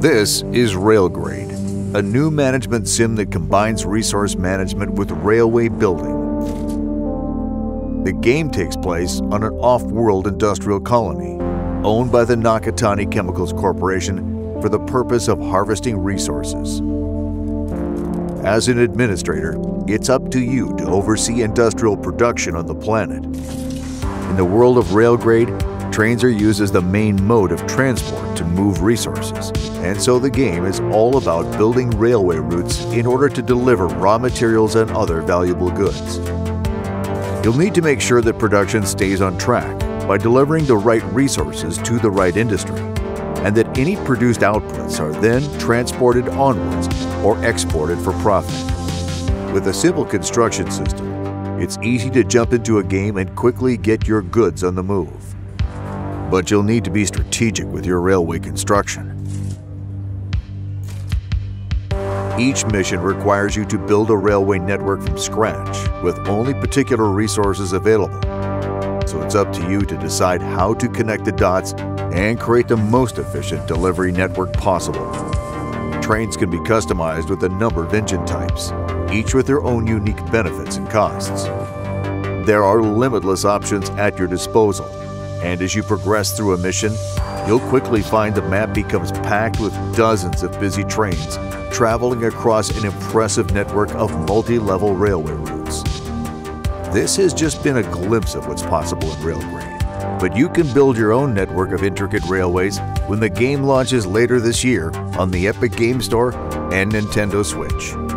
This is RailGrade, a new management sim that combines resource management with railway building. The game takes place on an off-world industrial colony owned by the Nakatani Chemicals Corporation for the purpose of harvesting resources. As an administrator, it's up to you to oversee industrial production on the planet. In the world of RailGrade, trains are used as the main mode of transport to move resources, and so the game is all about building railway routes in order to deliver raw materials and other valuable goods. You'll need to make sure that production stays on track by delivering the right resources to the right industry, and that any produced outputs are then transported onwards or exported for profit. With a simple construction system, it's easy to jump into a game and quickly get your goods on the move. But you'll need to be strategic with your railway construction. Each mission requires you to build a railway network from scratch with only particular resources available. So it's up to you to decide how to connect the dots and create the most efficient delivery network possible. Trains can be customized with a number of engine types, each with their own unique benefits and costs. There are limitless options at your disposal, and as you progress through a mission, you'll quickly find the map becomes packed with dozens of busy trains traveling across an impressive network of multi-level railway routes. This has just been a glimpse of what's possible in RailGrade. But you can build your own network of intricate railways when the game launches later this year on the Epic Games Store and Nintendo Switch.